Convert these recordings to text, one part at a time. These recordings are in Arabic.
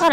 صار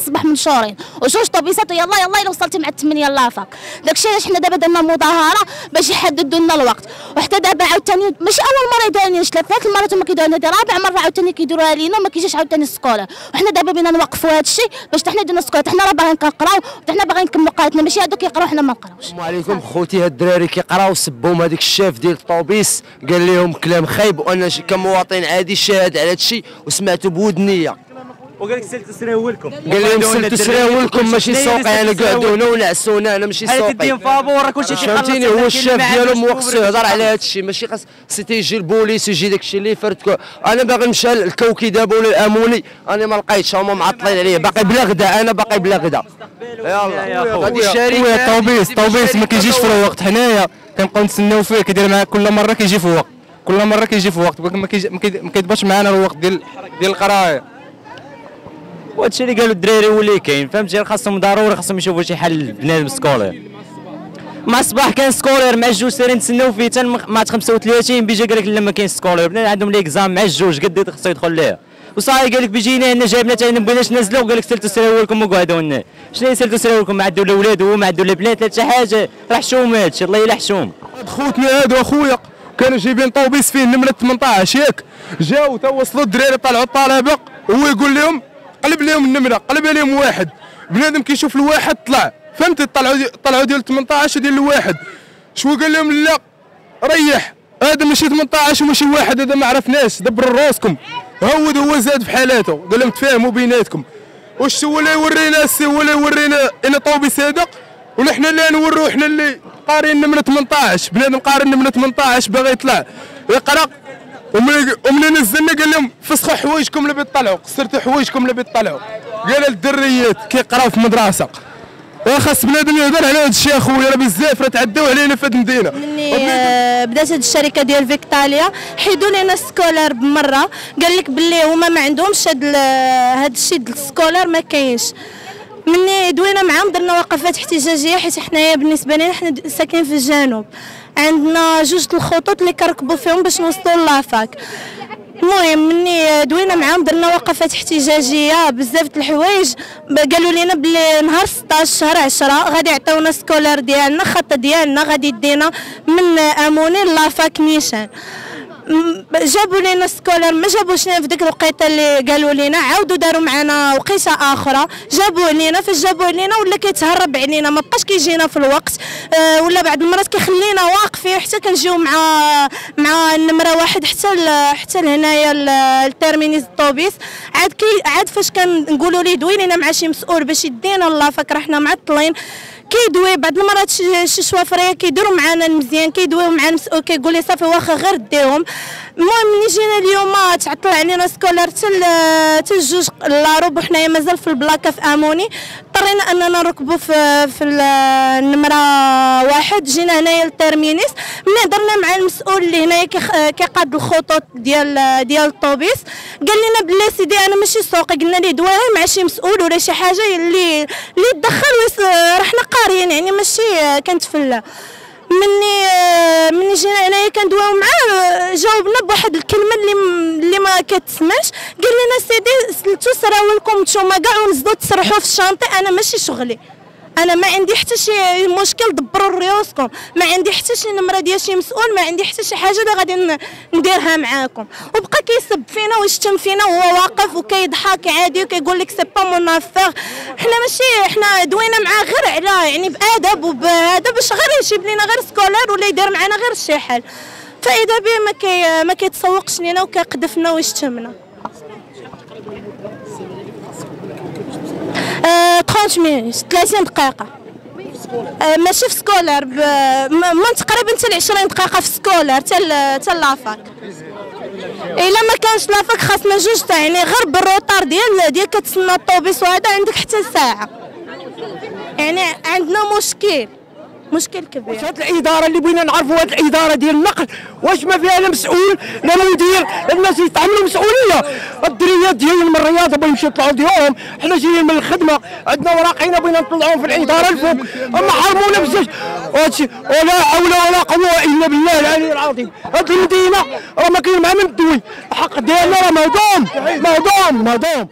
الصباح منشورين وجوج طوبيسات، يلا الا وصلتي مع الثمانيه لافاك. داكشي علاش حنا دابا درنا مظاهره باش يحددوا لنا الوقت. وحتى دابا عاوتاني ماشي اول مره يديروا لنا، ثلاث المرات هما كيديروها لنا، رابع مره عاوتاني كيديروها لينا وما كيجيش عاوتاني السكوله. وحنا دابا بينا نوقفوا هذا الشيء باش حتى حنا درنا السكوله، حتى حنا راه باغيين كنقراو، حتى حنا باغيين نكملوا قرايتنا، ماشي هذوك يقراو حنا ما نقراوش. السلام عليكم خوتي، هاد الدراري كيقراو سبهم هذاك الشاف ديال الطوبيس قال لهم كلام خايب، وانا كمواطن عادي شاهد على هذا الشيء وسمعته بودنيه. وقال لك سلت سراولكم، قال لهم سلت سراولكم ماشي سوقي، انا قعدوا هنا ونعسونا، انا ماشي سوقي. تديهم فابور كلشي كيخلص، فهمتيني؟ هو الشاف ديالهم هو خصو يهضر على هذا الشيء، ماشي خاص يجي البوليس يجي داك الشيء اللي فرد. انا باغي نمشي للكوكي دابا ولا الاموني، انا ما لقيتش، هما معطلين عليا، باقي بلا غدا، انا باقي بلا غدا. يلاه غادي شاري الطوبيس ما كيجيش في الوقت، حنايا كنبقاو نتسناو فيه، كيدير معاك كل مره كيجي في الوقت، ولكن ما كيضبطش معنا الوقت ديال القرايه. وهادشي اللي قالوا الدراري هو اللي كاين، فهمتي؟ خاصهم ضروري خاصهم يشوفوا شي حل بنادم السكولير. مع الصباح كان سكولير مع الجوج سيرين نتسناو فيه حتى مع 35 بيجي قال لك لا ما كاينش سكولير، بنادم عندهم ليكزام مع الجوج قد خصو يدخل ليها. وصاي قال لك بيجينا هنا جايبنا حتى هنا ما بغيناش ننزلوا، وقال لك سلتوا سراولكم وقعدوا لنا. شنو سلتوا سراولكم؟ ما عندو لا ولاد وما عندو لا بنات لا حتى حاجه، راه حشوم هادشي، الله يلا حشوم. هاد خوتنا هادو اخويا كانوا جايبين طوبيس فيه نمره 18 ياك، جاو تا وصلوا الدراري طلعوا الطلبه، هو يقول لهم قلب لهم النمره، قلب لهم واحد، بنادم كيشوف الواحد طلع، فهمتي؟ طلعوا ديال 18 وديال الواحد، شو قال لهم؟ لا ريح، هذا ماشي 18 وماشي واحد، هذا ما عرفناش، دبروا راسكم. هو زاد في حالاته، قال لهم تفاهموا بيناتكم. واش هو اللي يورينا ان طوبيس هذا ولا حنا اللي نوروا؟ حنا اللي قارين نمره 18، بنادم قارن نمره 18 باغي يطلع يقرا، ومن نزلنا قال لهم فسخوا حوايجكم اللي بيطلعوا، قصرتوا حوايجكم اللي بيطلعوا. قال الدريات كيقراو في مدرسه، خاص بنادم يهضر على هذا الشيء اخويا، راه بزاف راه تعداو علينا في هذه المدينه. بدات هذه الشركه ديال فيكتاليا حيدوا لنا السكولير بمره، قال لك باللي هما ما عندهمش هذا الشيء ديال السكولير ما كاينش. مني دوينا معاهم درنا وقفات احتجاجيه، حيت حنايا بالنسبه لنا حنا ساكنين في الجنوب، عندنا جوج الخطوط اللي كنركبوا فيهم باش نوصلوا لافاك. المهم مني دوينا معاهم درنا وقفات احتجاجيه بزاف د الحوايج، قالوا لنا بلي نهار 16 شهر 10 غادي يعطيونا السكولير ديالنا، الخط ديالنا غادي يدينا من اموني لافاك نيشان. جابوا لنا السكولير، ما جابوش لنا في ديك الوقيته اللي قالوا لنا، عاودوا داروا معنا وقيته اخرى جابوه لنا. فاش جابوه لنا ولا كيتهرب علينا، ما بقاش كيجينا في الوقت، ولا بعض المرات كيخلينا واقفين حتى كنجيو مع النمره واحد حتى لهنايا التيرمينيز الطوبيس. عاد فاش كنقولوا ليه دوي لنا مع شي مسؤول باش يدينا لافاك راه حنا معطلين، كيدوي بعض المرات شي شوافريه كيديروا معنا المزيان كيدويو مع المسؤول كيقول لي صافي واخا غير ديهم. المهم ملي جينا اليوم تعطل علينا سكولير حتى الجوج لاربع، وحنايا مازال في البلاكه في اموني، اضطرينا اننا نركبوا في النمره واحد. جينا هنايا للتيرمينيس، ملي هضرنا مع المسؤول اللي هنايا كيقاد الخطوط ديال الطوبيس، قال لنا بلي سيدي انا ماشي سوقي. قلنا ليه دواها مع شي مسؤول ولا شي حاجه اللي يتدخل، راه حنا قاريين يعني ماشي كنتفلا. مني جينا هنايا كندواو معاه، جاوبنا بواحد الكلمه اللي ما كتسمعش، قال لنا سيدي سلتو سراولكم نتوما كاع ونزلوا تسرحوا في الشانطي، انا ماشي شغلي، انا ما عندي حتى شي مشكل، دبروا ريوسكم، ما عندي حتى شي نمره ديال شي مسؤول، ما عندي حتى شي حاجه اللي غادي نديرها معاكم. وبقى كيسب فينا ويشتم فينا وهو واقف وكيضحك عادي وكيقول لك سي با مون افير. حنا دوينا معاه غير على يعني بادب وبهذا باش غير يجيب لينا غير سكولير ولا يدير معنا غير شي حل، فاذا به ما كيتسوقش لينا وكيقذفنا ويشتمنا. 30 دقيقة ماشي في سكولار، من تقريبا حتى 20 دقيقة في سكولار حتى لافاك. إلا ما كانش لافاك خاصنا جوج تاع، يعني غير بالروطار ديال كتسنى الطوبيس وهذا عندك حتى ساعة، يعني عندنا مشكل كبير. واش هاد الاداره اللي بغينا نعرفوا، هاد الاداره ديال النقل واش ما فيها لا مسؤول لا مدير لا الناس يتحملوا مسؤوليه. الدريات ديالنا من الرياضه بغيو يمشيو يطلعوا ديالهم، حنا جايين من الخدمه عندنا وراقينا بغينا نطلعوهم في الاداره الفوق، اما حرمونا بزاف. وهادشي ولا حول ولا قوه الا بالله العلي العظيم. هاد المدينه راه ما كاين معها من الدوي، الحق ديالنا راه مهضوم مهضوم مهضوم.